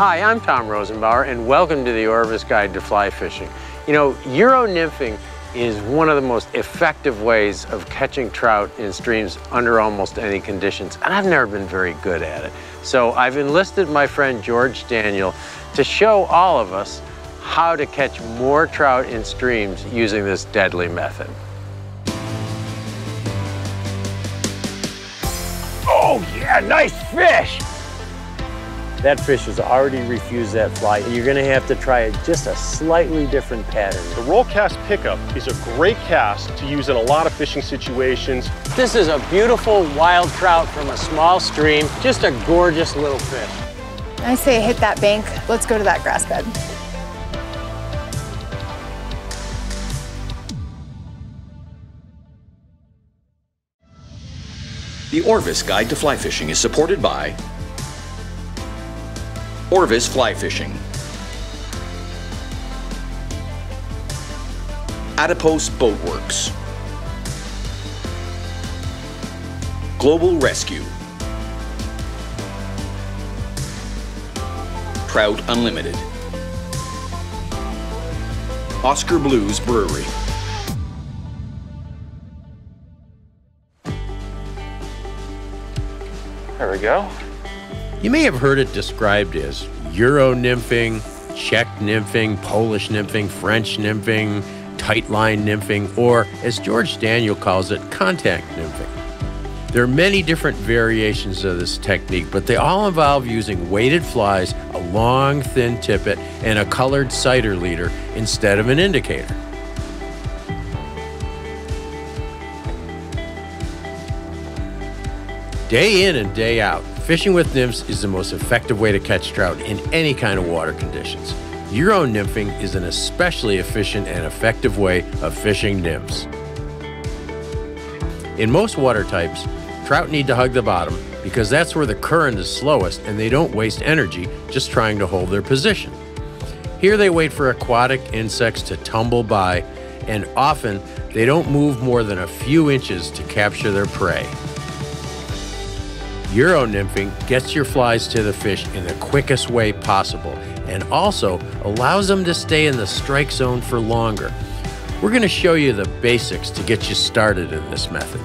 Hi, I'm Tom Rosenbauer, and welcome to the Orvis Guide to Fly Fishing. You know, Euro nymphing is one of the most effective ways of catching trout in streams under almost any conditions, and I've never been very good at it. So I've enlisted my friend George Daniel to show all of us how to catch more trout in streams using this deadly method. Oh yeah, nice fish! That fish has already refused that fly. You're gonna have to try just a slightly different pattern. The roll cast pickup is a great cast to use in a lot of fishing situations. This is a beautiful wild trout from a small stream. Just a gorgeous little fish. I say hit that bank. Let's go to that grass bed. The Orvis Guide to Fly Fishing is supported by Orvis Fly Fishing, Adipose Boat Works, Global Rescue, Trout Unlimited, Oscar Blues Brewery. There we go. You may have heard it described as Euro nymphing, Czech nymphing, Polish nymphing, French nymphing, tight line nymphing, or as George Daniel calls it, contact nymphing. There are many different variations of this technique, but they all involve using weighted flies, a long thin tippet, and a colored sighter leader instead of an indicator. Day in and day out, fishing with nymphs is the most effective way to catch trout in any kind of water conditions. Euro nymphing is an especially efficient and effective way of fishing nymphs. In most water types, trout need to hug the bottom because that's where the current is slowest and they don't waste energy just trying to hold their position. Here they wait for aquatic insects to tumble by, and often they don't move more than a few inches to capture their prey. Euro nymphing gets your flies to the fish in the quickest way possible and also allows them to stay in the strike zone for longer. We're going to show you the basics to get you started in this method.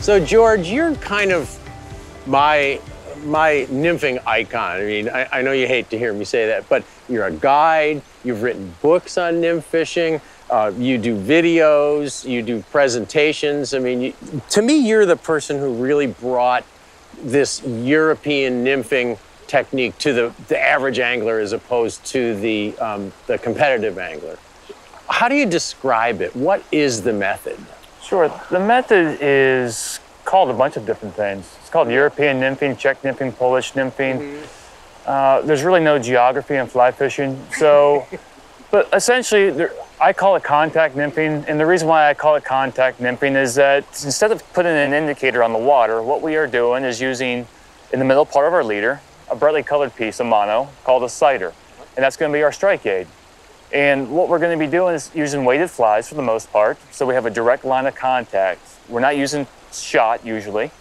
So George, you're kind of my nymphing icon. I mean, I know you hate to hear me say that, but you're a guide, you've written books on nymph fishing. You do videos, you do presentations. I mean, to me, you're the person who really brought this European nymphing technique to the average angler as opposed to the competitive angler. How do you describe it? What is the method? Sure. The method is called a bunch of different things. It's called European nymphing, Czech nymphing, Polish nymphing. There's really no geography in fly fishing. So, but essentially, I call it contact nymphing, and the reason why I call it contact nymphing is that instead of putting an indicator on the water, what we are doing is using, in the middle part of our leader, a brightly colored piece, a mono, called a sighter, and that's going to be our strike aid. And what we're going to be doing is using weighted flies for the most part, so we have a direct line of contact. We're not using shot, usually.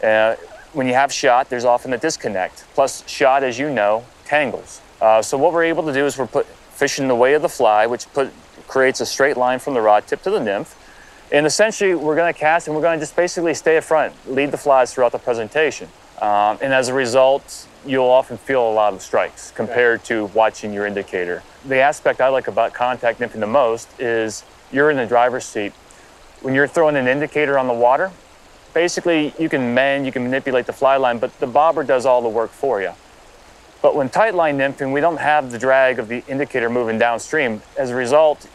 When you have shot, there's often a disconnect, plus shot, as you know, tangles. So what we're able to do is we're fishing the way of the fly, which creates a straight line from the rod tip to the nymph. And essentially, we're going to cast and we're going to just basically stay up front, lead the flies throughout the presentation. And as a result, you'll often feel a lot of strikes compared to watching your indicator. The aspect I like about contact nymphing the most is you're in the driver's seat. When you're throwing an indicator on the water, basically you can mend, you can manipulate the fly line, but the bobber does all the work for you. But when tight line nymphing, we don't have the drag of the indicator moving downstream. As a result,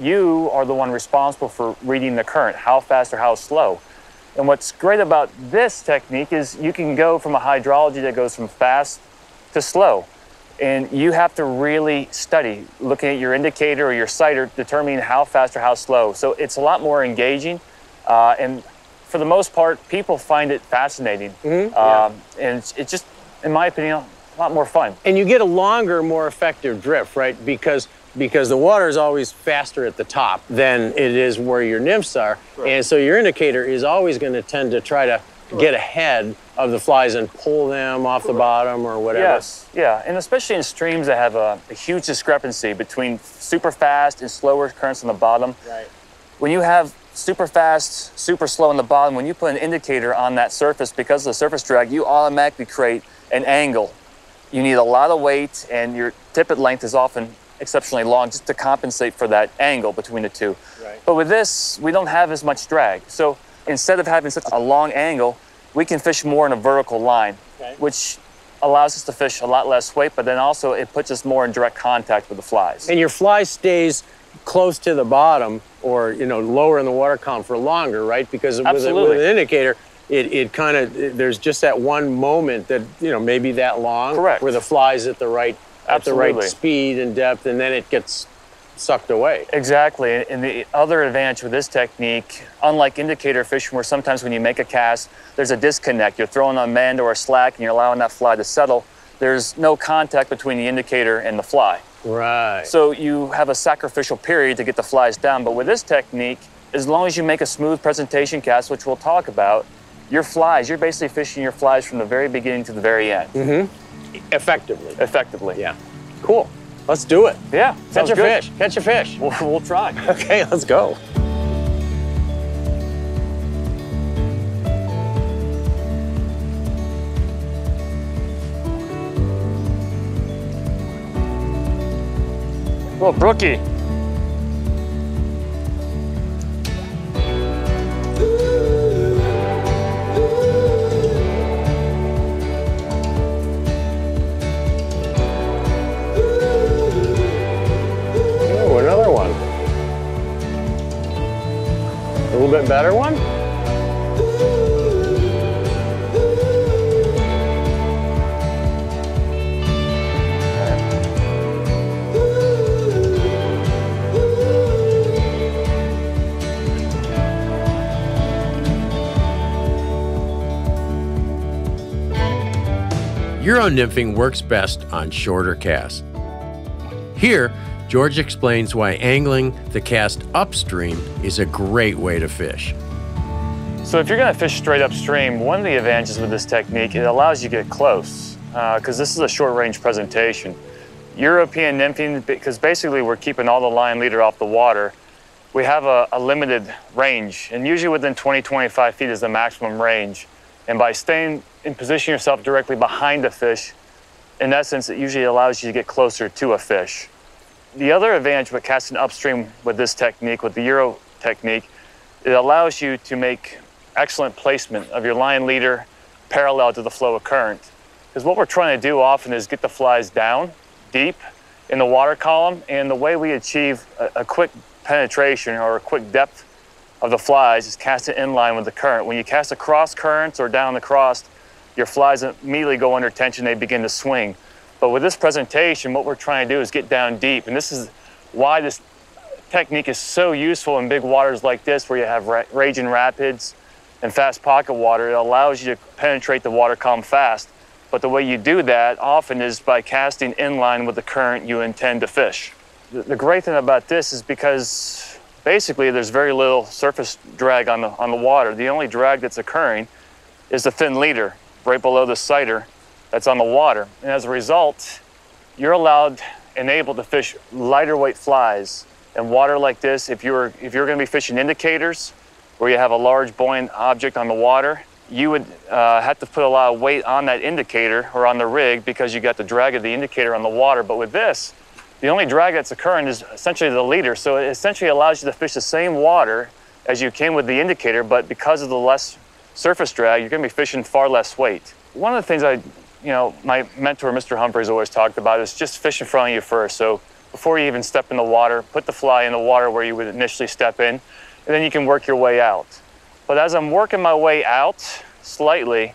you are the one responsible for reading the current, how fast or how slow. And what's great about this technique is you can go from a hydrology that goes from fast to slow. And you have to really study, looking at your indicator or your sighter, determining how fast or how slow. So it's a lot more engaging. And for the most part, people find it fascinating. And it's just, in my opinion, a lot more fun. And you get a longer, more effective drift, right? Because the water is always faster at the top than it is where your nymphs are. And so your indicator is always going to tend to try to get ahead of the flies and pull them off the bottom or whatever. Yes, yeah, and especially in streams that have a huge discrepancy between super fast and slower currents on the bottom. Right. When you have super fast, super slow on the bottom, when you put an indicator on that surface because of the surface drag, you automatically create an angle. You need a lot of weight, and your tippet length is often exceptionally long just to compensate for that angle between the two. Right. But with this, we don't have as much drag. So instead of having such a long angle, we can fish more in a vertical line, okay, which allows us to fish a lot less weight, but then also it puts us more in direct contact with the flies. And your fly stays close to the bottom, or lower in the water column for longer, right? Because with an indicator, it kind of, there's just that one moment that maybe that long, correct, where the fly's at the right at the right speed and depth, and then it gets sucked away. Exactly. And the other advantage with this technique, unlike indicator fishing, where sometimes when you make a cast, there's a disconnect. You're throwing a mend or a slack, and you're allowing that fly to settle. There's no contact between the indicator and the fly. Right. So you have a sacrificial period to get the flies down. But with this technique, as long as you make a smooth presentation cast, which we'll talk about, your flies, you're basically fishing your flies from the very beginning to the very end. Mm-hmm. Effectively. Effectively. Yeah. Cool. Let's do it. Yeah. Catch a fish. Catch a fish. We'll try. Okay, let's go. Well, Brookie. Better one? Euro nymphing works best on shorter casts. Here, George explains why angling the cast upstream is a great way to fish. So if you're going to fish straight upstream, one of the advantages with this technique, it allows you to get close, because this is a short-range presentation. European nymphing, because basically we're keeping all the line leader off the water, we have a limited range, and usually within 20, 25 feet is the maximum range. And by staying and positioning yourself directly behind a fish, in essence, it usually allows you to get closer to a fish. The other advantage with casting upstream with this technique, with the Euro technique, it allows you to make excellent placement of your line leader parallel to the flow of current. Because what we're trying to do often is get the flies down deep in the water column, and the way we achieve a quick penetration or a quick depth of the flies is cast it in line with the current. When you cast across currents or down the cross, your flies immediately go under tension, they begin to swing. But with this presentation, what we're trying to do is get down deep. And this is why this technique is so useful in big waters like this, where you have raging rapids and fast pocket water. It allows you to penetrate the water column fast. But the way you do that often is by casting in line with the current you intend to fish. The great thing about this is because basically there's very little surface drag on the water. The only drag that's occurring is the thin leader right below the sighter that's on the water. And as a result, you're allowed and able to fish lighter weight flies in water like this. If you're gonna be fishing indicators, where you have a large buoyant object on the water, you would have to put a lot of weight on that indicator or on the rig because you got the drag of the indicator on the water. But with this, the only drag that's occurring is essentially the leader. So it essentially allows you to fish the same water as you came with the indicator, but because of the less surface drag, you're gonna be fishing far less weight. One of the things my mentor, Mr. Humphreys, always talked about is just fish in front of you first. So before you even step in the water, put the fly in the water where you would initially step in, and then you can work your way out. But as I'm working my way out slightly,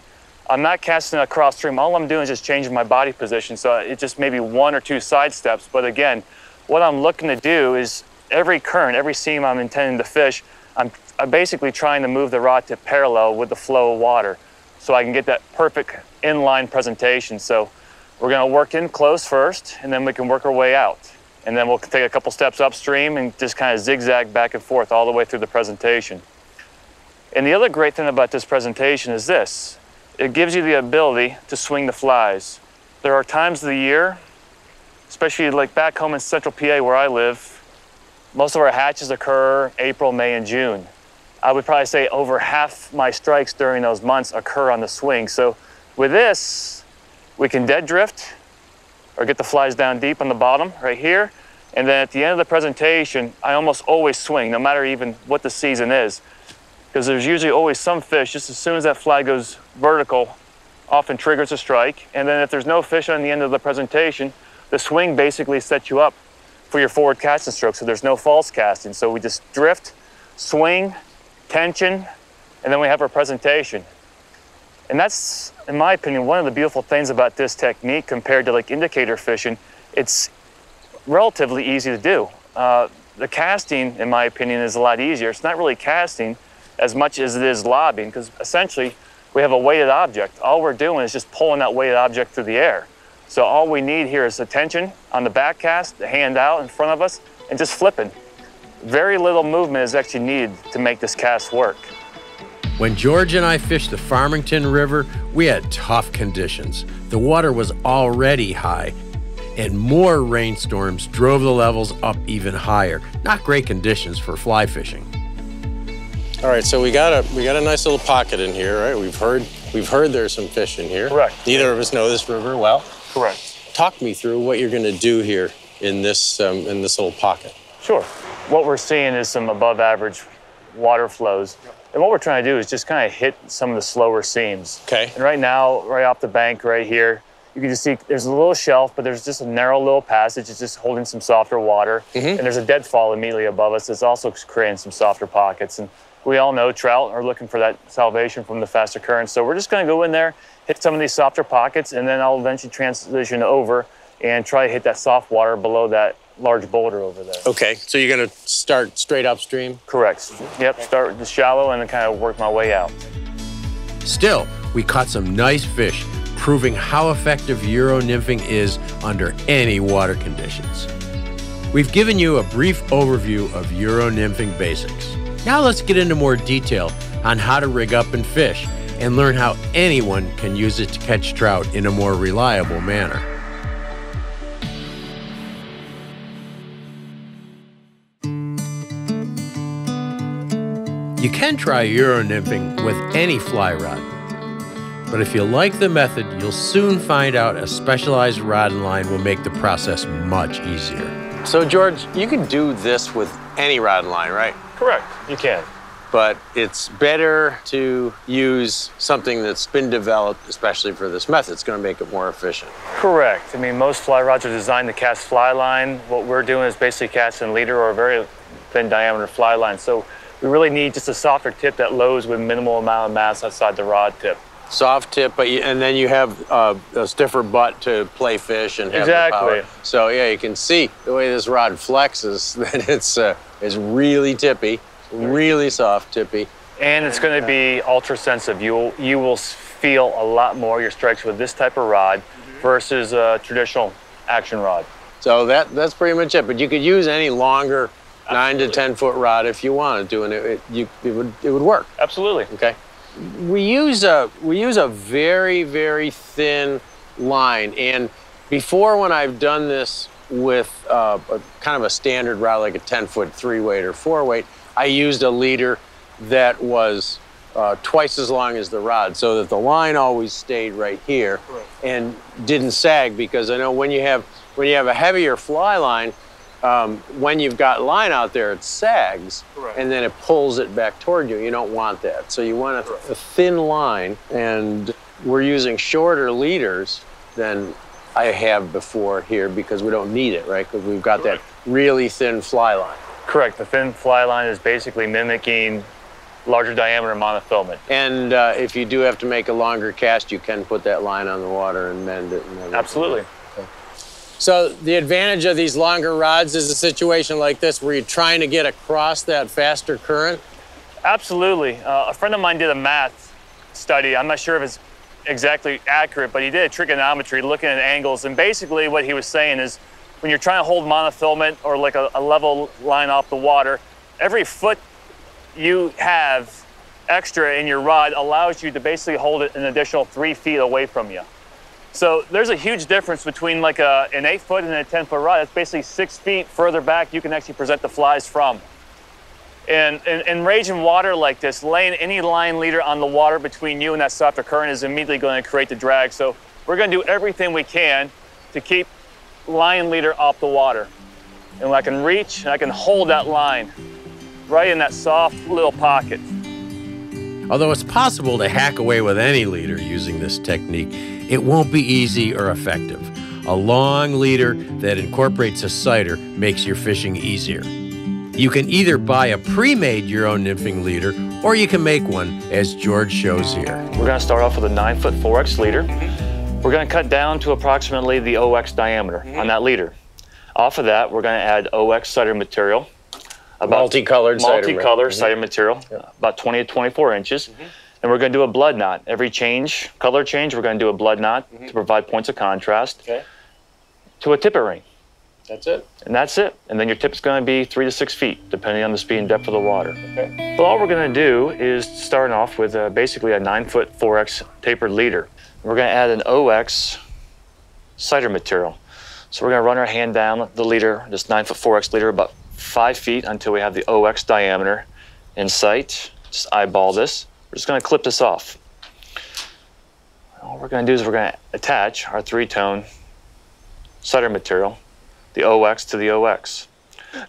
I'm not casting across stream. All I'm doing is just changing my body position. So it just maybe one or two side steps. But again, what I'm looking to do is every current, every seam I'm intending to fish, I'm basically trying to move the rod tip parallel with the flow of water, so I can get that perfect inline presentation. So we're gonna work in close first, and then we can work our way out. And then we'll take a couple steps upstream and just kind of zigzag back and forth all the way through the presentation. And the other great thing about this presentation is this. It gives you the ability to swing the flies. There are times of the year, especially like back home in central PA where I live, most of our hatches occur April, May, and June. I would probably say over half my strikes during those months occur on the swing. So with this, we can dead drift or get the flies down deep on the bottom right here. And then at the end of the presentation, I almost always swing, no matter even what the season is, because there's usually always some fish. Just as soon as that fly goes vertical, often triggers a strike. And then if there's no fish on the end of the presentation, the swing basically sets you up for your forward casting stroke. So there's no false casting. So we just drift, swing, tension, and then we have our presentation. And that's, in my opinion, one of the beautiful things about this technique compared to like indicator fishing. It's relatively easy to do. The casting, in my opinion, is a lot easier. It's not really casting as much as it is lobbing, because essentially we have a weighted object. All we're doing is just pulling that weighted object through the air. So all we need here is the tension on the back cast, the hand out in front of us, and just flipping. Very little movement is actually needed to make this cast work. When George and I fished the Farmington River, we had tough conditions. The water was already high, and more rainstorms drove the levels up even higher. Not great conditions for fly fishing. All right, so we got a nice little pocket in here, right? We've heard there's some fish in here. Correct. Neither of us know this river well. Correct. Talk me through what you're going to do here in this little pocket. Sure. What we're seeing is some above average water flows. And what we're trying to do is just kind of hit some of the slower seams. Okay. And right now, right off the bank right here, you can just see there's a little shelf, but there's just a narrow little passage. It's just holding some softer water. And there's a deadfall immediately above us that's also creating some softer pockets. And we all know trout are looking for that salvation from the faster currents. So we're just going to go in there, hit some of these softer pockets, and then I'll eventually transition over and try to hit that soft water below that large boulder over there. Okay, so you're gonna start straight upstream? Correct, yep, start with the shallow and then kind of work my way out. Still, we caught some nice fish, proving how effective Euro nymphing is under any water conditions. We've given you a brief overview of Euro nymphing basics. Now let's get into more detail on how to rig up and fish and learn how anyone can use it to catch trout in a more reliable manner. You can try Euro nymphing with any fly rod, but if you like the method, you'll soon find out a specialized rod and line will make the process much easier. So George, you can do this with any rod and line, right? Correct, you can. But it's better to use something that's been developed, especially for this method. It's gonna make it more efficient. Correct, I mean, most fly rods are designed to cast fly line. What we're doing is basically casting leader or a very thin diameter fly line. So we really need just a softer tip that loads with minimal amount of mass outside the rod tip. Soft tip, but and then you have a stiffer butt to play fish and have exactly. The power. So yeah, you can see the way this rod flexes that it's really tippy, really soft tippy. And it's going to be ultra sensitive. You will feel a lot more your strikes with this type of rod versus a traditional action rod. So that's pretty much it. But you could use any longer. Absolutely. 9 to 10 foot rod, if you want to do, and it would work. Absolutely. Okay. We use a very, very thin line, and before when I've done this with a kind of a standard rod, like a 10-foot 3-weight or 4-weight, I used a leader that was twice as long as the rod, so that the line always stayed right here and didn't sag. Because I know when you have a heavier fly line. When you've got line out there, it sags, and then it pulls it back toward you. You don't want that. So you want a thin line, and we're using shorter leaders than I have before here because we don't need it, right? Because we've got that really thin fly line. Correct. The thin fly line is basically mimicking larger diameter monofilament. And if you do have to make a longer cast, you can put that line on the water and bend it. And absolutely. So the advantage of these longer rods is a situation like this where you're trying to get across that faster current? Absolutely. A friend of mine did a math study. I'm not sure if it's exactly accurate, but he did trigonometry looking at angles. And basically what he was saying is when you're trying to hold monofilament or like a level line off the water, every foot you have extra in your rod allows you to basically hold it an additional 3 feet away from you. So there's a huge difference between like an 8-foot and a 10-foot rod. That's basically 6 feet further back you can actually present the flies from. And in raging water like this, laying any line leader on the water between you and that softer current is immediately going to create the drag. So we're going to do everything we can to keep line leader off the water. And when I can reach and I can hold that line right in that soft little pocket. Although it's possible to hack away with any leader using this technique, it won't be easy or effective. A long leader that incorporates a sighter makes your fishing easier. You can either buy a pre-made Euro Nymphing leader or you can make one, as George shows here. We're going to start off with a 9-foot 4X leader. We're going to cut down to approximately the OX diameter on that leader. Off of that, we're going to add OX cider material. Multicolored cider material, about 20 to 24 inches. And we're going to do a blood knot. Every change, color change, we're going to do a blood knot to provide points of contrast to a tippet ring. That's it? And that's it. And then your tip's going to be 3 to 6 feet, depending on the speed and depth of the water. Okay. But all we're going to do is start off with basically a 9-foot 4X tapered leader. We're going to add an OX cider material. So we're going to run our hand down the leader, this 9-foot 4X leader, about 5 feet until we have the OX diameter in sight. Just eyeball this. We're just going to clip this off. All we're going to do is we're going to attach our 3-tone cider material, the OX to the OX.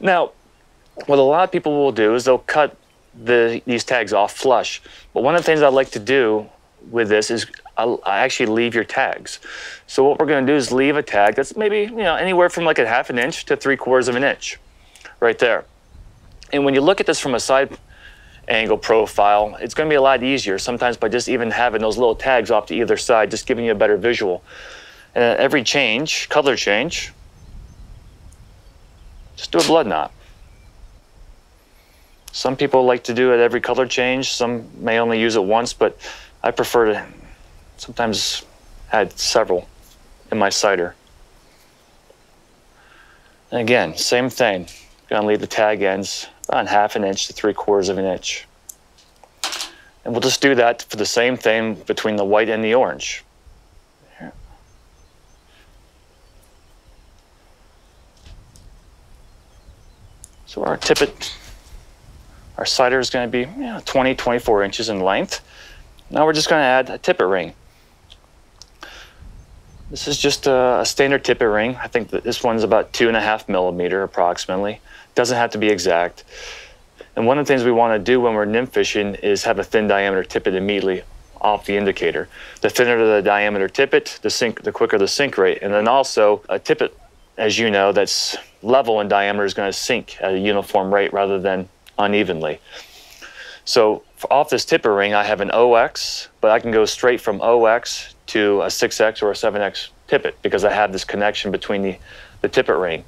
Now, what a lot of people will do is they'll cut these tags off flush. But one of the things I like to do with this is I actually leave your tags. So what we're going to do is leave a tag that's maybe, you know, anywhere from like a 1/2 inch to 3/4 of an inch. Right there. And when you look at this from a side angle profile, it's going to be a lot easier sometimes by just even having those little tags off to either side, just giving you a better visual. And every change, color change, just do a blood knot. Some people like to do it every color change. Some may only use it once, but I prefer to sometimes add several in my cider. And again, same thing. Gonna leave the tag ends on 1/2 inch to 3/4 of an inch. And we'll just do that for the same thing between the white and the orange. Here. So our tippet, our cider is gonna be 20, 24 inches in length. Now we're just gonna add a tippet ring. This is just a standard tippet ring. I think that this one's about 2.5 millimeters approximately. Doesn't have to be exact. And one of the things we want to do when we're nymph fishing is have a thin diameter tippet immediately off the indicator. The thinner the diameter tippet, the quicker the sink rate. And then also a tippet, as you know, that's level in diameter is going to sink at a uniform rate rather than unevenly. So off this tippet ring, I have an OX, but I can go straight from OX to a 6X or a 7X tippet because I have this connection between the tippet ring.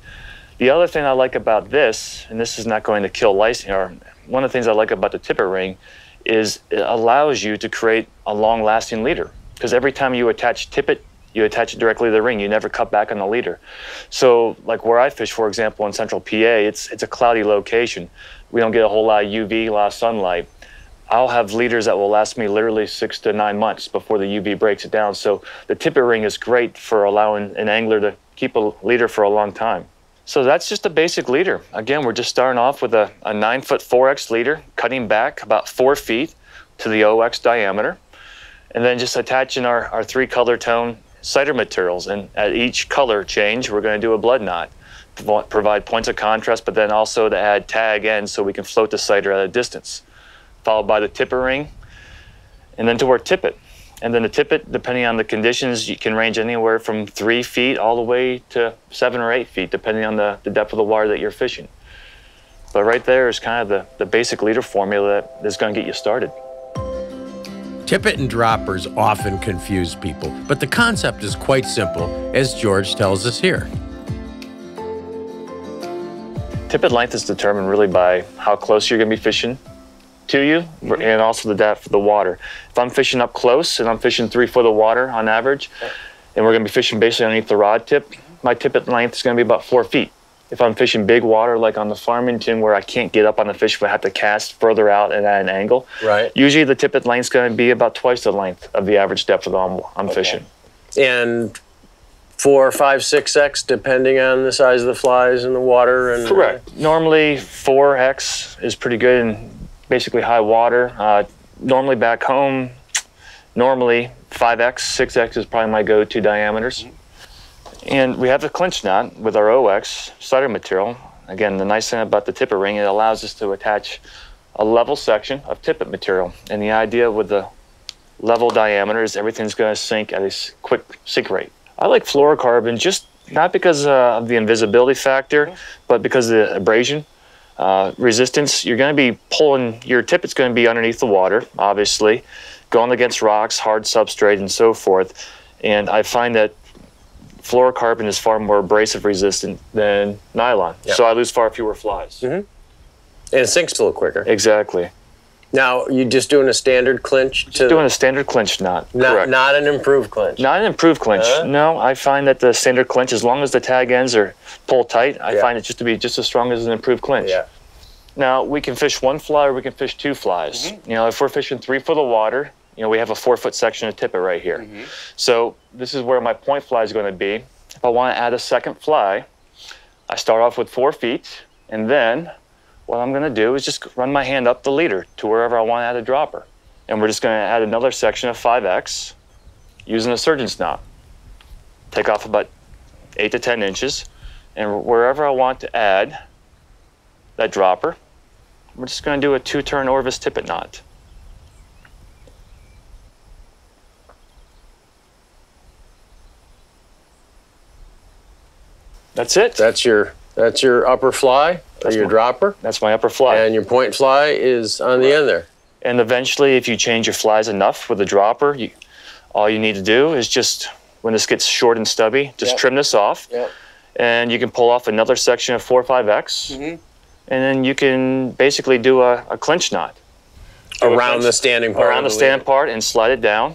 The other thing I like about this, and this is not going to kill licensing, or one of the things I like about the tippet ring is it allows you to create a long-lasting leader because every time you attach tippet, you attach it directly to the ring. You never cut back on the leader. So like where I fish, for example, in central PA, it's a cloudy location. We don't get a whole lot of UV, a lot of sunlight. I'll have leaders that will last me literally 6 to 9 months before the UV breaks it down. So the tippet ring is great for allowing an angler to keep a leader for a long time. So that's just a basic leader. Again, we're just starting off with a 9-foot 4X leader, cutting back about 4 feet to the OX diameter, and then just attaching our 3-color tone cider materials. And at each color change, we're gonna do a blood knot, provide points of contrast, but then also to add tag ends so we can float the cider at a distance, followed by the tippet ring, and then to our tippet. And then the tippet, depending on the conditions, you can range anywhere from 3 feet all the way to 7 or 8 feet, depending on the depth of the water that you're fishing. But right there is kind of the basic leader formula that is going to get you started. Tippet and droppers often confuse people, but the concept is quite simple, as George tells us here. Tippet length is determined really by how close you're going to be fishing to you and also the depth of the water. If I'm fishing up close and I'm fishing 3 foot of water on average, and we're gonna be fishing basically underneath the rod tip, my tippet length is gonna be about 4 feet. if I'm fishing big water, like on the Farmington where I can't get up on the fish, but I have to cast further out and at an angle, right, usually the tippet length's going to be about twice the length of the average depth of the omble I'm fishing. And 4, 5, 6x, depending on the size of the flies and the water. And correct. Normally 4x is pretty good in basically high water. Normally back home, normally 5x, 6x is probably my go-to diameters. And we have the clinch knot with our OX starter material. Again, the nice thing about the tippet ring, it allows us to attach a level section of tippet material. And the idea with the level diameter is everything's going to sink at a quick sink rate. I like fluorocarbon just not because of the invisibility factor, but because of the abrasion resistance. You're going to be pulling, your tippet's going to be underneath the water, obviously, going against rocks, hard substrate, and so forth. And I find that fluorocarbon is far more abrasive resistant than nylon. Yep. So I lose far fewer flies. Mm-hmm. And it sinks a little quicker. Exactly. Now, you're just doing a standard clinch? Just doing a standard clinch knot, correct. Not an improved clinch? Not an improved clinch. No, I find that the standard clinch, as long as the tag ends are pulled tight, I find it just to be just as strong as an improved clinch. Yeah. Now, we can fish one fly or we can fish two flies. Mm-hmm. You know, if we're fishing 3 foot of water, you know, we have a 4 foot section of tippet right here. Mm-hmm. So this is where my point fly is going to be. If I want to add a second fly, I start off with 4 feet, and then what I'm going to do is just run my hand up the leader to wherever I want to add a dropper. And we're just going to add another section of 5X using a surgeon's knot. Take off about 8 to 10 inches. And wherever I want to add that dropper, we're just going to do a 2-turn Orvis tippet knot. That's it. That's your upper fly. That's your dropper? That's my upper fly. And your point fly is on the end there. And eventually, if you change your flies enough with the dropper, all you need to do is just, when this gets short and stubby, just trim this off. And you can pull off another section of 4 or 5X. And then you can basically do a clinch knot. Around the standing part. Around the stand part and slide it down.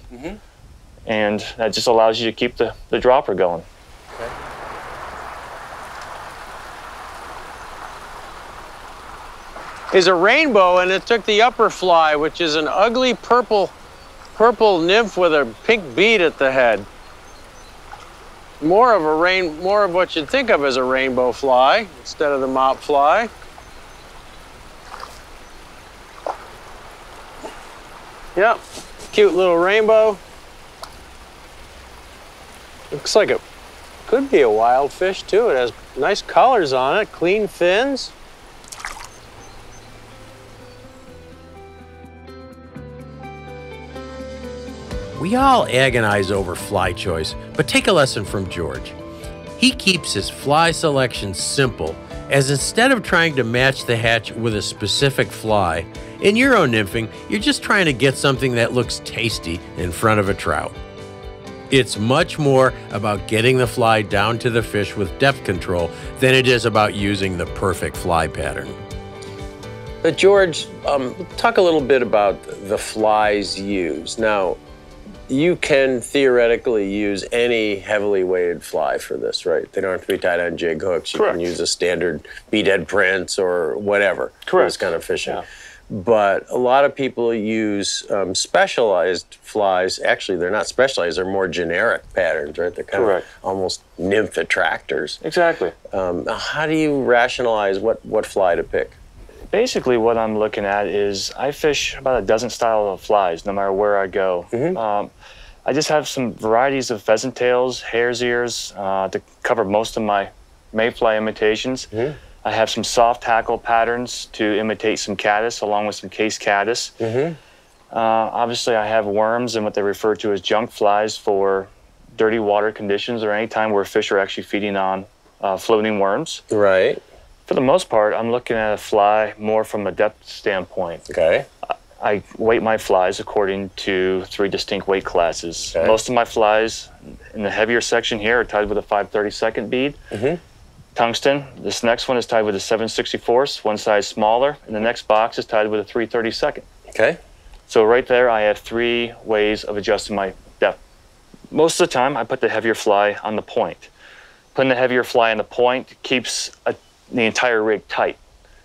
And that just allows you to keep the dropper going. Okay. Is a rainbow, and it took the upper fly, which is an ugly purple nymph with a pink bead at the head. More of what you'd think of as a rainbow fly instead of the mop fly. Yep, cute little rainbow. Looks like it could be a wild fish too. It has nice colors on it, clean fins. We all agonize over fly choice, but take a lesson from George. He keeps his fly selection simple, as instead of trying to match the hatch with a specific fly, in Euro nymphing, you're just trying to get something that looks tasty in front of a trout. It's much more about getting the fly down to the fish with depth control than it is about using the perfect fly pattern. But George, talk a little bit about the flies used. Now, you can theoretically use any heavily weighted fly for this, right? They don't have to be tied on jig hooks. You can use a standard beadhead prints or whatever for this kind of fishing. Yeah. But a lot of people use specialized flies. Actually, they're not specialized. They're more generic patterns, right? They're kind of almost nymph attractors. Exactly. How do you rationalize what fly to pick? Basically, what I'm looking at is I fish about a dozen styles of flies, no matter where I go. I just have some varieties of pheasant tails, hare's ears, to cover most of my mayfly imitations. I have some soft tackle patterns to imitate some caddis, along with some case caddis. Obviously, I have worms and what they refer to as junk flies for dirty water conditions or any time where fish are actually feeding on floating worms. Right. For the most part, I'm looking at a fly more from a depth standpoint. Okay. I weight my flies according to 3 distinct weight classes. Okay. Most of my flies in the heavier section here are tied with a 5/32 bead. Tungsten. This next one is tied with a 7/64, one size smaller, and the next box is tied with a 3/32. Okay. So right there, I have 3 ways of adjusting my depth. Most of the time, I put the heavier fly on the point. Putting the heavier fly on the point keeps a the entire rig tight,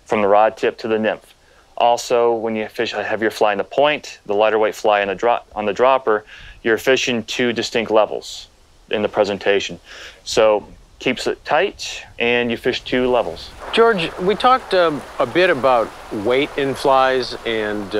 from the rod tip to the nymph. Also, when you fish a heavier fly in the point, the lighter weight fly on the dropper, you're fishing two distinct levels in the presentation. So keeps it tight, and you fish two levels. George, we talked a bit about weight in flies, and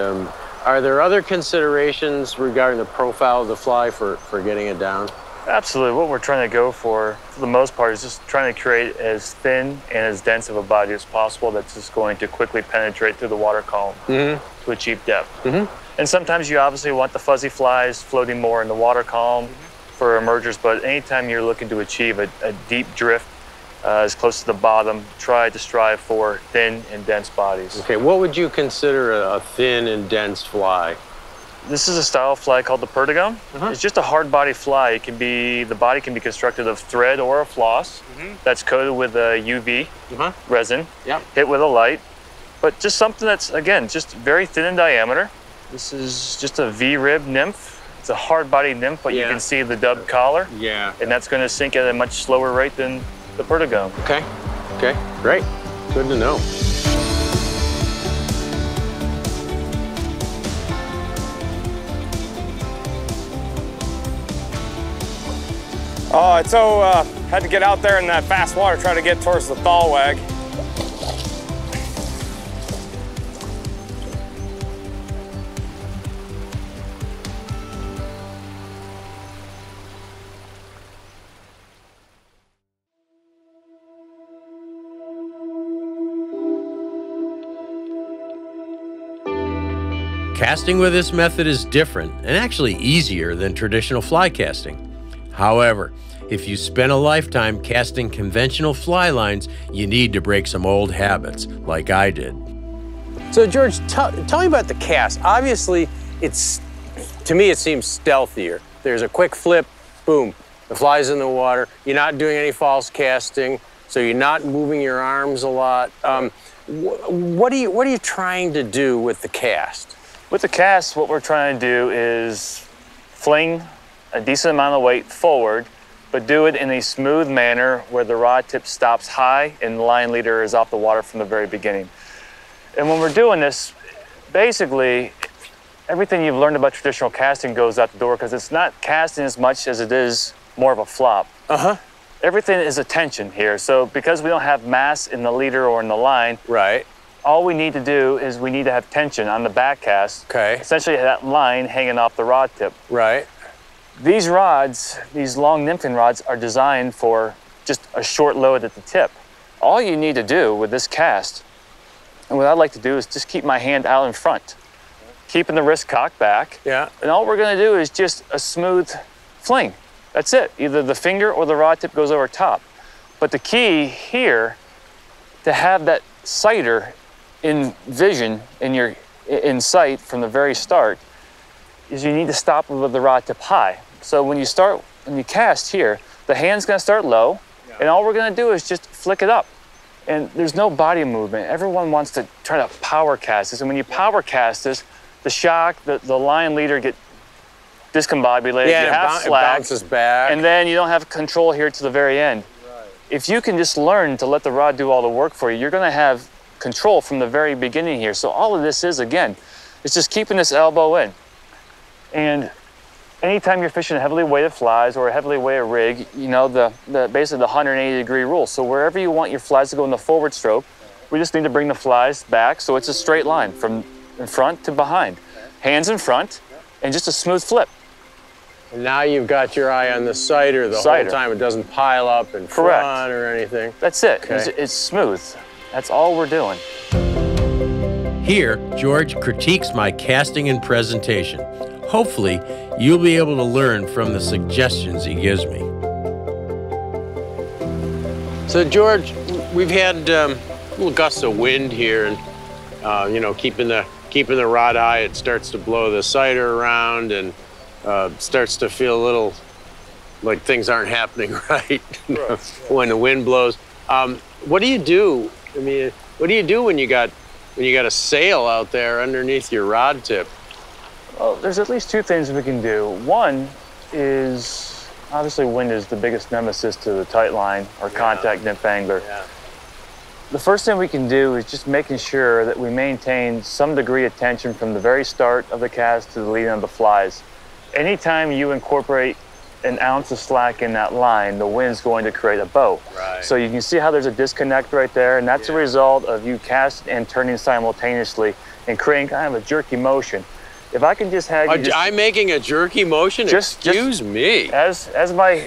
are there other considerations regarding the profile of the fly for getting it down? Absolutely. What we're trying to go for the most part, is just trying to create as thin and as dense of a body as possible that's just going to quickly penetrate through the water column to achieve depth. And sometimes you obviously want the fuzzy flies floating more in the water column for emergers, but anytime you're looking to achieve a deep drift as close to the bottom, try to strive for thin and dense bodies. Okay, what would you consider a thin and dense fly? This is a style of fly called the Perdigon. It's just a hard body fly. It can be, the body can be constructed of thread or a floss that's coated with a UV resin, hit with a light. But just something that's, again, just very thin in diameter. This is just a V-rib nymph. It's a hard body nymph, but you can see the dubbed collar. And that's gonna sink at a much slower rate than the Perdigon. Okay, great, good to know. Had to get out there in that fast water, try to get towards the thalweg. Casting with this method is different and actually easier than traditional fly casting. However, if you spend a lifetime casting conventional fly lines, you need to break some old habits, like I did. So George, tell me about the cast. Obviously, to me, it seems stealthier. There's a quick flip, boom, the fly's in the water. You're not doing any false casting, so you're not moving your arms a lot. What are you trying to do with the cast? With the cast, what we're trying to do is fling a decent amount of weight forward, but do it in a smooth manner where the rod tip stops high and the line leader is off the water from the very beginning. And when we're doing this, basically, everything you've learned about traditional casting goes out the door because it's not casting as much as it is more of a flop. Everything is attention here. So because we don't have mass in the leader or in the line, all we need to do is we need to have tension on the back cast. Essentially that line hanging off the rod tip. These rods, these long nymphing rods, are designed for just a short load at the tip. All you need to do with this cast, and what I'd like to do is just keep my hand out in front, keeping the wrist cocked back. And all we're gonna do is just a smooth fling. That's it. Either the finger or the rod tip goes over top. But the key here, to have that sighter in vision, in sight from the very start, is you need to stop with the rod tip high. So when you cast here, the hand's gonna start low, and all we're gonna do is just flick it up. And there's no body movement. Everyone wants to try to power cast this. And when you power cast this, the shock, the line leader get discombobulated, you have slack, it bounces back. And then you don't have control here to the very end. If you can just learn to let the rod do all the work for you, you're gonna have control from the very beginning here. So all of this is, again, it's just keeping this elbow in. And anytime you're fishing heavily weighted flies or a heavily weighted rig, you know, basically the 180-degree rule. So wherever you want your flies to go in the forward stroke, we just need to bring the flies back so it's a straight line from in front to behind. Hands in front and just a smooth flip. And now you've got your eye on the sighter the whole time. It doesn't pile up in front or anything. That's it. Okay. It's smooth. That's all we're doing. Here, George critiques my casting and presentation. Hopefully, you'll be able to learn from the suggestions he gives me. So, George, we've had little gusts of wind here, and you know, keeping the rod eye, it starts to blow the sighter around, and starts to feel a little like things aren't happening right when the wind blows. What do you do? I mean, what do you do when you got a sail out there underneath your rod tip? Well, there's at least two things we can do. One is, obviously wind is the biggest nemesis to the tight line or contact nymph angler. The first thing we can do is just making sure that we maintain some degree of tension from the very start of the cast to the leading of the flies. Anytime you incorporate an ounce of slack in that line, the wind's going to create a bow. Right. So you can see how there's a disconnect right there, and that's a result of you cast and turning simultaneously and creating kind of a jerky motion. If I can just have you just, I'm making a jerky motion? Excuse me. As my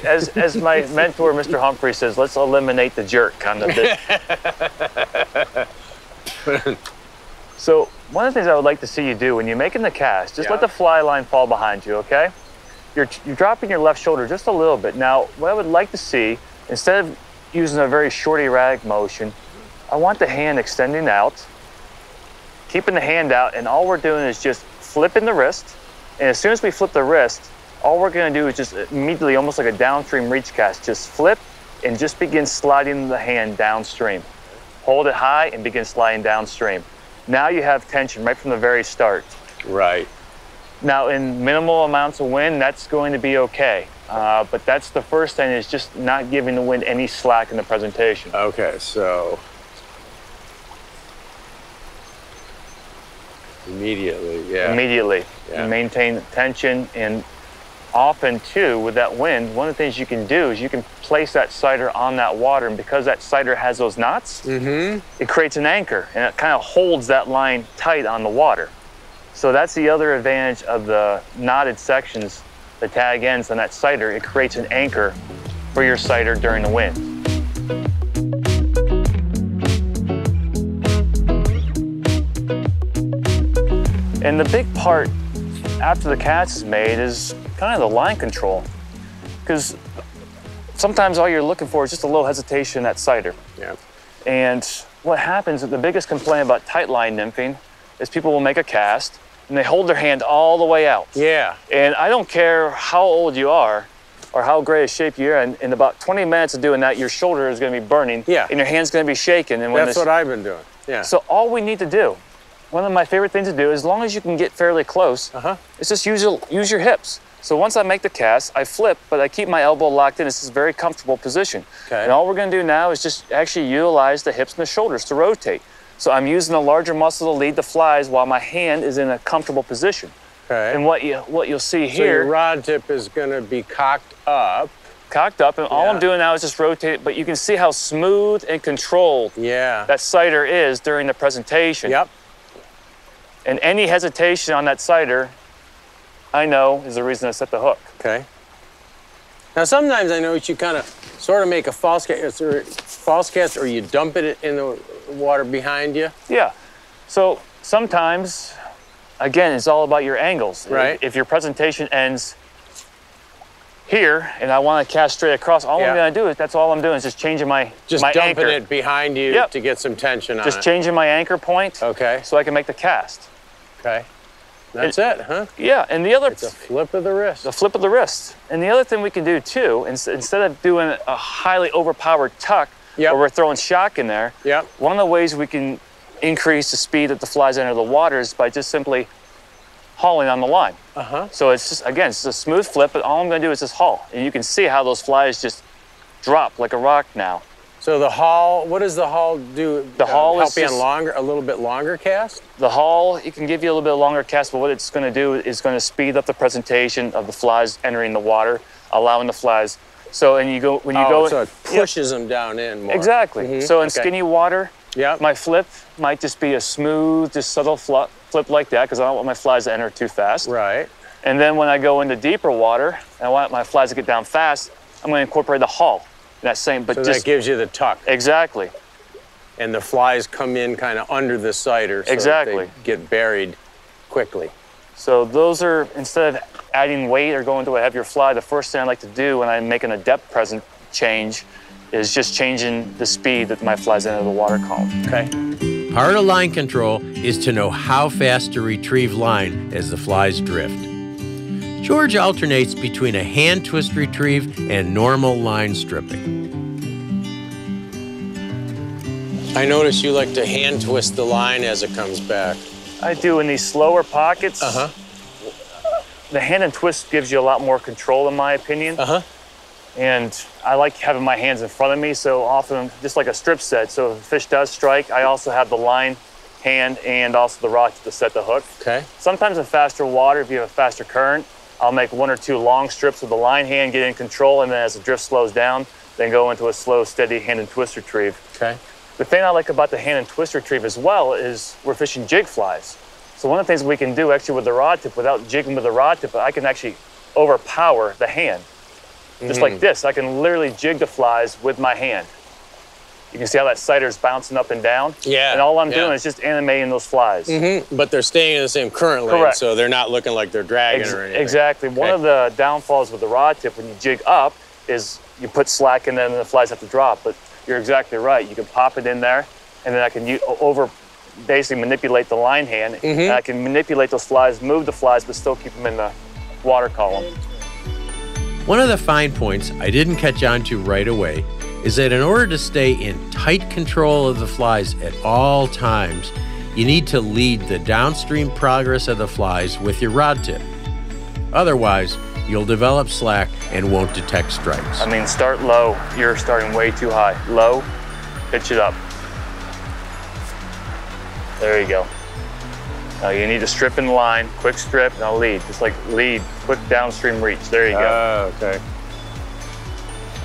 mentor, Mr. Humphrey, says, let's eliminate the jerk kind of thing. So one of the things I would like to see you do when you're making the cast, just let the fly line fall behind you, okay? You're dropping your left shoulder just a little bit. Now, what I would like to see, instead of using a very short erratic motion, I want the hand extending out, keeping the hand out, and all we're doing is just flipping the wrist. And as soon as we flip the wrist, all we're gonna do is just immediately, almost like a downstream reach cast, just flip and just begin sliding the hand downstream. Hold it high and begin sliding downstream. Now you have tension right from the very start. Right. Now, in minimal amounts of wind, that's going to be okay. But that's the first thing, is just not giving the wind any slack in the presentation. Okay, so immediately, you maintain tension. And often too, with that wind, one of the things you can do is you can place that cider on that water, and because that cider has those knots, it creates an anchor, and it kind of holds that line tight on the water. So that's the other advantage of the knotted sections, the tag ends on that cider. It creates an anchor for your cider during the wind. And the big part after the cast is made is kind of the line control, because sometimes all you're looking for is just a little hesitation in that cider. Yeah. And what happens is the biggest complaint about tight line nymphing is people will make a cast and they hold their hand all the way out. Yeah. And I don't care how old you are or how great a shape you're in, about 20 minutes of doing that, your shoulder is gonna be burning and your hand's gonna be shaking. And when that's what I've been doing, So all we need to do, one of my favorite things to do, as long as you can get fairly close, is just use your hips. So once I make the cast, I flip, but I keep my elbow locked in. It's this very comfortable position. Okay. And all we're gonna do now is just actually utilize the hips and the shoulders to rotate. So I'm using the larger muscle to lead the flies while my hand is in a comfortable position. Okay. And what you'll see here. So your rod tip is gonna be cocked up. Cocked up, and all I'm doing now is just rotate it, but you can see how smooth and controlled that cider is during the presentation. Yep. And any hesitation on that cider, I know, is the reason I set the hook. Okay. Now sometimes I know you kind of sort of make a false cast or you dump it in the water behind you. Yeah. So sometimes, again, it's all about your angles. Right. If your presentation ends here and I want to cast straight across, all I'm going to do is, that's all I'm doing is just changing my anchor. Just dumping it behind you to get some tension on it. Just changing my anchor point. Okay. So I can make the cast. Okay. That's it, huh? Yeah, and the other... It's a flip of the wrist. The flip of the wrist. And the other thing we can do, too, instead of doing a highly overpowered tuck, where we're throwing shock in there, one of the ways we can increase the speed that the flies enter the water is by just simply hauling on the line. So it's just, again, it's a smooth flip, but all I'm going to do is just haul. And you can see how those flies just drop like a rock now. So the haul, what does the haul do? The haul help you on a little bit longer cast? The haul, it can give you a little bit longer cast, but what it's gonna do is gonna speed up the presentation of the flies entering the water, allowing the flies. So so it pushes them down in more. Exactly. So in skinny water, my flip might just be a smooth, just subtle flip like that, because I don't want my flies to enter too fast. Right. And then when I go into deeper water, and I want my flies to get down fast, I'm gonna incorporate the haul. That same, but so just, that gives you the tuck. Exactly. And the flies come in kind of under the cider, so they get buried quickly. So those are, instead of adding weight or going to a heavier fly, the first thing I like to do when I make an adept present change is just changing the speed that my flies enter the water column, okay? Part of line control is to know how fast to retrieve line as the flies drift. George alternates between a hand twist retrieve and normal line stripping. I notice you like to hand twist the line as it comes back. I do in these slower pockets. The hand and twist gives you a lot more control, in my opinion. And I like having my hands in front of me, so often, just like a strip set, so if a fish does strike, I also have the line, hand, and also the rod to set the hook. Okay. Sometimes in faster water, if you have a faster current, I'll make one or two long strips with the line hand, get in control, and then as the drift slows down, then go into a slow, steady hand and twist retrieve. Okay. The thing I like about the hand and twist retrieve as well is we're fishing jig flies. So one of the things we can do actually with the rod tip, without jigging with the rod tip, I can actually overpower the hand. Just like this, I can literally jig the flies with my hand. You can see how that sighter's bouncing up and down. Yeah. And all I'm doing is just animating those flies. But they're staying in the same current lane, so they're not looking like they're dragging or anything. Exactly. Okay. One of the downfalls with the rod tip when you jig up is you put slack in there and then the flies have to drop. But you're exactly right. You can pop it in there, and then I can basically manipulate the line hand, and I can manipulate those flies, move the flies, but still keep them in the water column. One of the fine points I didn't catch on to right away is that in order to stay in tight control of the flies at all times, you need to lead the downstream progress of the flies with your rod tip. Otherwise, you'll develop slack and won't detect strikes. I mean, start low. You're starting way too high. Low, pitch it up. There you go. Now you need to strip in the line, quick strip, and I'll lead. Just like lead, quick downstream reach. There you go. Oh, okay.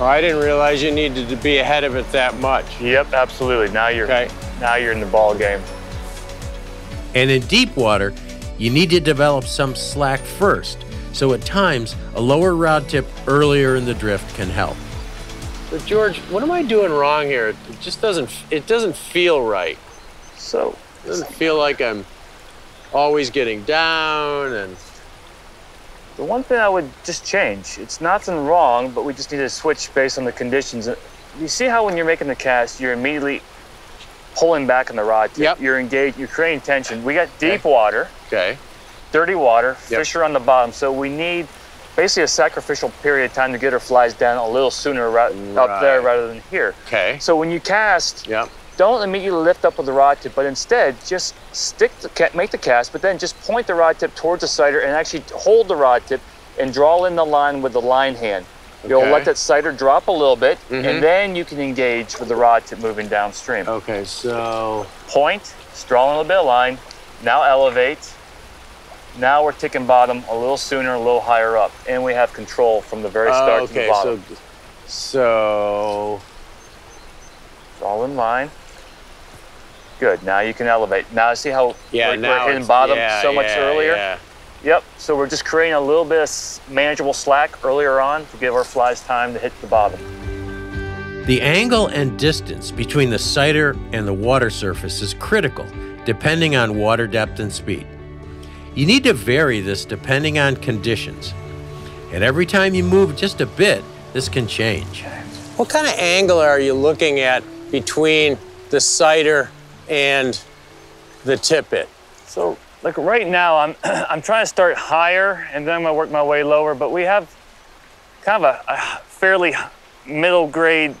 Oh, I didn't realize you needed to be ahead of it that much. Yep, absolutely. Now you're now you're in the ball game. And in deep water, you need to develop some slack first. So at times, a lower rod tip earlier in the drift can help. But George, what am I doing wrong here? It just doesn't feel right. So it doesn't feel like I'm always getting down. And the one thing I would just change, it's nothing wrong, but we just need to switch based on the conditions. You see how when you're making the cast, you're immediately pulling back on the rod tip. You're engaged, you're creating tension. We got deep water, dirty water, fish are on the bottom, so we need basically a sacrificial period of time to get our flies down a little sooner up there rather than here. So when you cast, don't immediately lift up with the rod tip, but instead just make the cast, but then just point the rod tip towards the sighter and actually hold the rod tip and draw in the line with the line hand. You'll let that sighter drop a little bit, and then you can engage with the rod tip moving downstream. Okay, so point, draw a little bit of line, now elevate. Now we're ticking bottom a little sooner, a little higher up, and we have control from the very start to the bottom. So draw in line. Good, now you can elevate. Now see how we're hitting bottom so much earlier? Yep, so we're just creating a little bit of manageable slack earlier on to give our flies time to hit the bottom. The angle and distance between the sighter and the water surface is critical, depending on water depth and speed. You need to vary this depending on conditions. And every time you move just a bit, this can change. What kind of angle are you looking at between the sighter and the tippet? So like right now, I'm trying to start higher and then I'm gonna work my way lower, but we have kind of a fairly middle grade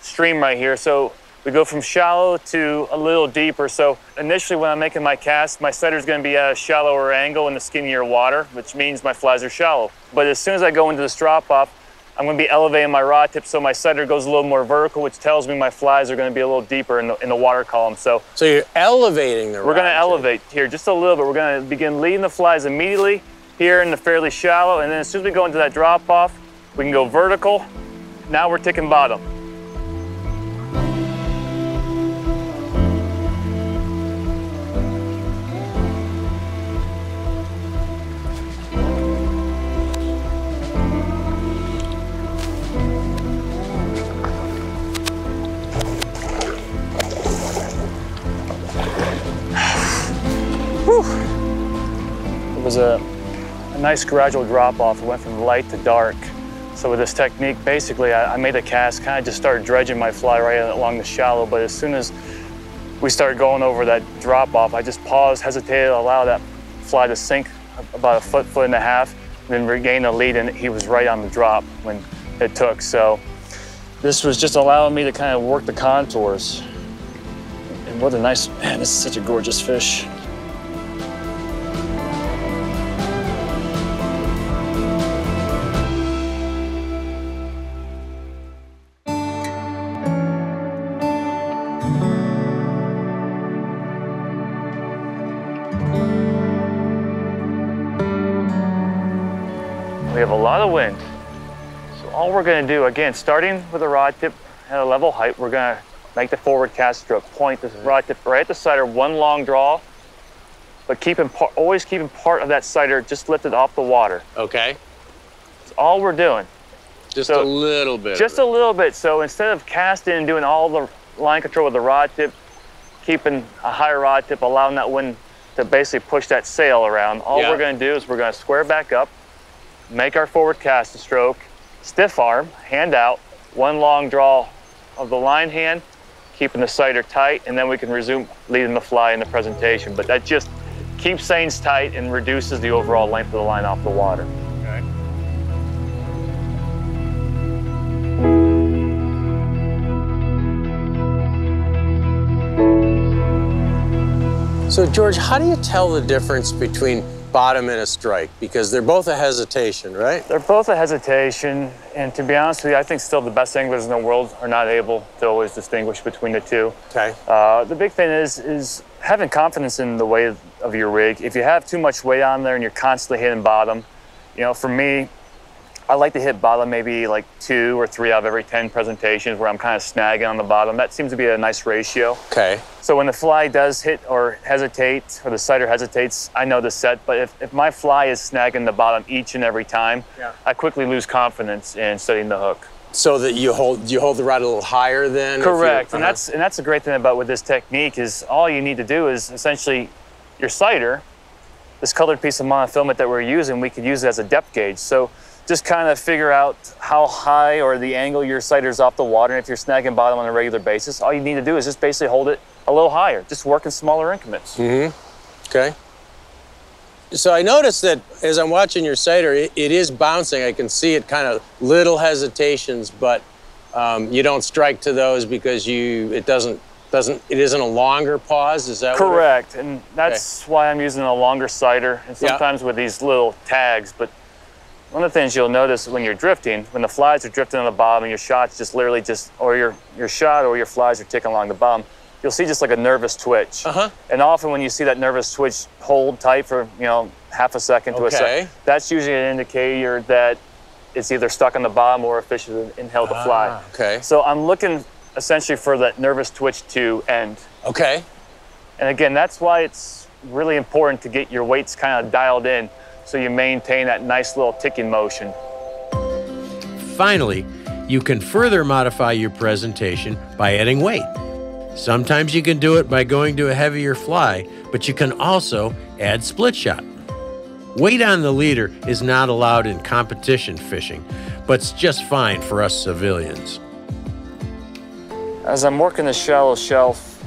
stream right here. So we go from shallow to a little deeper. So initially when I'm making my cast, my sighter's gonna be at a shallower angle in the skinnier water, which means my flies are shallow. But as soon as I go into this drop off, I'm gonna be elevating my rod tip so my sighter goes a little more vertical, which tells me my flies are gonna be a little deeper in the water column, so. So you're elevating the rod tip. We're gonna elevate here just a little bit. We're gonna begin leading the flies immediately here in the fairly shallow, and then as soon as we go into that drop off, we can go vertical. Now we're ticking bottom. A nice gradual drop off. It went from light to dark. So with this technique, basically, I made a cast, kind of just started dredging my fly right along the shallow. But as soon as we started going over that drop off, I just paused, hesitated, allowed that fly to sink about a foot, foot and a half, and then regained the lead, and he was right on the drop when it took. So this was just allowing me to kind of work the contours. And what a nice, man, this is such a gorgeous fish. We have a lot of wind. So all we're gonna do, again, starting with the rod tip at a level height, we're gonna make the forward cast stroke, point the rod tip right at the cider, one long draw, but always keeping part of that cider just lifted off the water. Okay. That's all we're doing. Just a little bit. Just a little bit. So instead of casting and doing all the line control with the rod tip, keeping a higher rod tip, allowing that wind to basically push that sail around, all we're gonna do is we're gonna square back up, make our forward cast a stroke, stiff arm, hand out, one long draw of the line hand, keeping the cider tight, and then we can resume leading the fly in the presentation. But that just keeps things tight and reduces the overall length of the line off the water. Okay. So George, how do you tell the difference between bottom and a strike? Because they're both a hesitation, right? They're both a hesitation, and to be honest with you, I think still the best anglers in the world are not able to always distinguish between the two. Okay. The big thing is having confidence in the weight of your rig. If you have too much weight on there and you're constantly hitting bottom, you know, for me, I like to hit bottom maybe like 2 or 3 out of every 10 presentations where I'm kind of snagging on the bottom. That seems to be a nice ratio. Okay. So when the fly does hit or hesitate, or the cider hesitates, I know the set, but if my fly is snagging the bottom each and every time, I quickly lose confidence in setting the hook. So that you hold the rod a little higher then? Correct, and that's the great thing about with this technique is all you need to do is essentially your cider, this colored piece of monofilament that we're using, we could use it as a depth gauge. So just kind of figure out how high or the angle your cider's off the water. And if you're snagging bottom on a regular basis, all you need to do is just basically hold it a little higher, just work in smaller increments. Mm-hmm, okay. So I noticed that as I'm watching your cider, it is bouncing. I can see it kind of little hesitations, but you don't strike to those because it isn't a longer pause, is that correct? And that's why I'm using a longer cider and sometimes with these little tags, but one of the things you'll notice when you're drifting, when the flies are drifting on the bottom and your shots just literally just, or your shot or your flies are ticking along the bottom, you'll see just like a nervous twitch. Uh-huh. And often when you see that nervous twitch, hold tight for, you know, half a second to a second. That's usually an indicator that it's either stuck on the bottom or a fish has inhaled the fly. Okay. So I'm looking essentially for that nervous twitch to end. Okay. And again, that's why it's really important to get your weights kind of dialed in, so you maintain that nice little ticking motion. Finally, you can further modify your presentation by adding weight. Sometimes you can do it by going to a heavier fly, but you can also add split shot. Weight on the leader is not allowed in competition fishing, but it's just fine for us civilians. As I'm working the shallow shelf,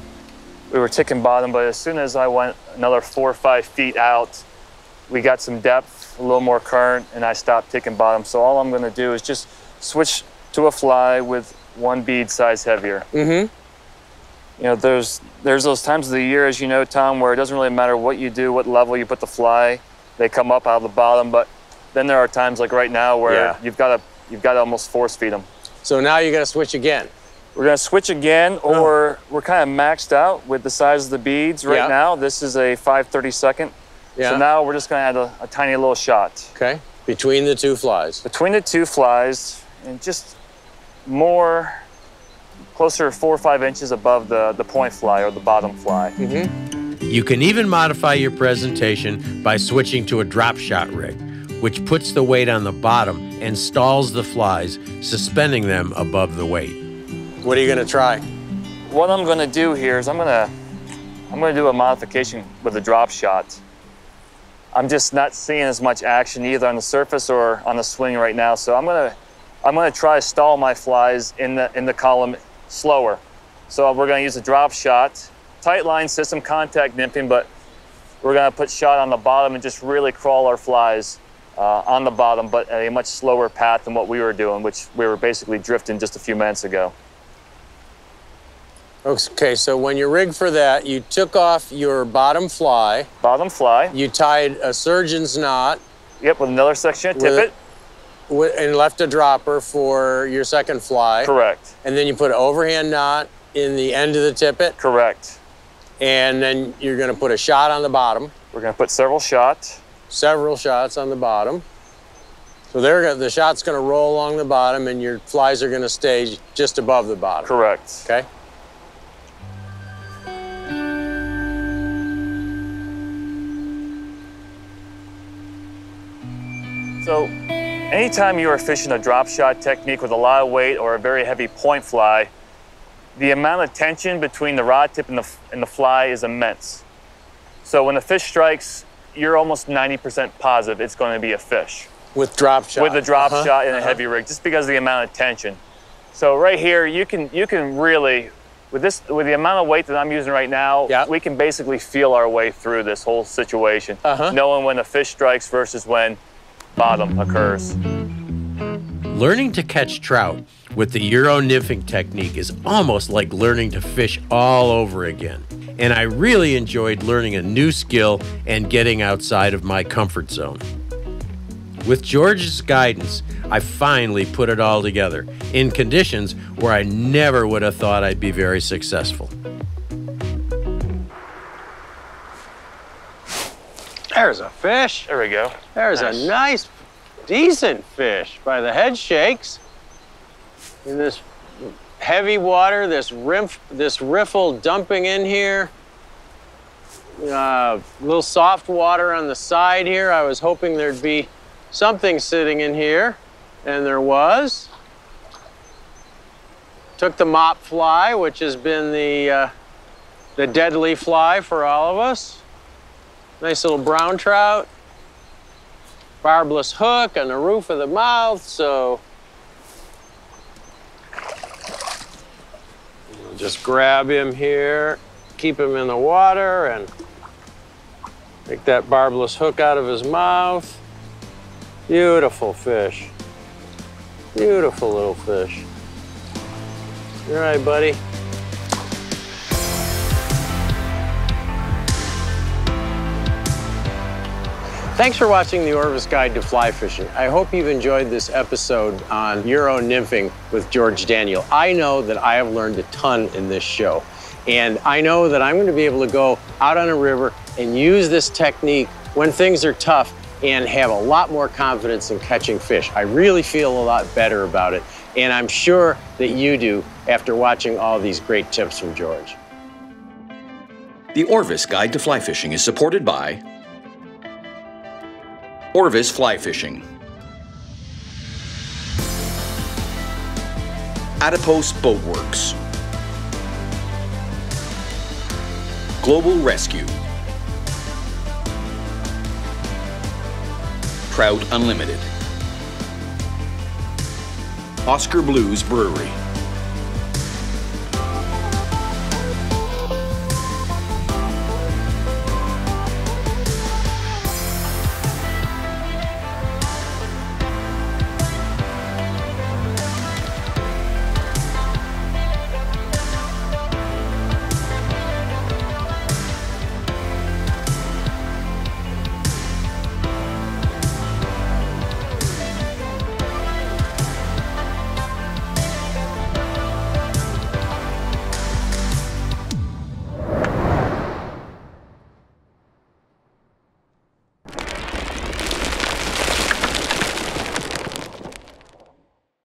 we were ticking bottom, but as soon as I went another 4 or 5 feet out, we got some depth, a little more current, and I stopped ticking bottom. So all I'm gonna do is just switch to a fly with one bead size heavier. Mm-hmm. You know, there's those times of the year, as you know, Tom, where it doesn't really matter what you do, what level you put the fly, they come up out of the bottom. But then there are times like right now where you've got to almost force feed them. So now you're gonna switch again. We're gonna switch again, or we're kind of maxed out with the size of the beads right now. This is a 5/32nd. Yeah. So now we're just gonna add a tiny little shot. Okay, between the two flies. Between the two flies, and just more, closer to 4 or 5 inches above the point fly or the bottom fly. Mm-hmm. You can even modify your presentation by switching to a drop shot rig, which puts the weight on the bottom and stalls the flies, suspending them above the weight. What are you gonna try? What I'm gonna do here is I'm gonna do a modification with a drop shot. I'm just not seeing as much action either on the surface or on the swing right now. So I'm gonna try to stall my flies in the column slower. So we're gonna use a drop shot, tight line system, contact nymphing, but we're gonna put shot on the bottom and just really crawl our flies on the bottom, but at a much slower path than what we were doing, which we were basically drifting just a few minutes ago. Okay, so when you rigged for that, you took off your bottom fly. Bottom fly. You tied a surgeon's knot. Yep, with another section of tippet. And left a dropper for your second fly. Correct. And then you put an overhand knot in the end of the tippet. Correct. And then you're gonna put a shot on the bottom. We're gonna put several shots. Several shots on the bottom. So the shot's going to roll along the bottom, and your flies are going to stay just above the bottom. Correct. Okay. So anytime you are fishing a drop shot technique with a lot of weight or a very heavy point fly, the amount of tension between the rod tip and the fly is immense. So when the fish strikes, you're almost 90% positive it's going to be a fish. With drop shot. With a drop shot and a heavy rig, just because of the amount of tension. So right here, you can really, with the amount of weight that I'm using right now, we can basically feel our way through this whole situation, knowing when the fish strikes versus when bottom occurs. Learning to catch trout with the Euro nymphing technique is almost like learning to fish all over again. And I really enjoyed learning a new skill and getting outside of my comfort zone. With George's guidance, I finally put it all together in conditions where I never would have thought I'd be very successful. There's a fish. There we go. There's a nice, decent fish by the head shakes. In this heavy water, this riffle dumping in here. A little soft water on the side here. I was hoping there'd be something sitting in here, and there was. Took the mop fly, which has been the deadly fly for all of us. Nice little brown trout, barbless hook on the roof of the mouth, so. We'll just grab him here, keep him in the water, and take that barbless hook out of his mouth. Beautiful fish. Beautiful little fish. All right, buddy. Thanks for watching the Orvis Guide to Fly Fishing. I hope you've enjoyed this episode on Euro nymphing with George Daniel. I know that I have learned a ton in this show, and I know that I'm going to be able to go out on a river and use this technique when things are tough and have a lot more confidence in catching fish. I really feel a lot better about it, and I'm sure that you do after watching all these great tips from George. The Orvis Guide to Fly Fishing is supported by Orvis Fly Fishing, Adipose Boat Works, Global Rescue, Trout Unlimited, Oscar Blues Brewery.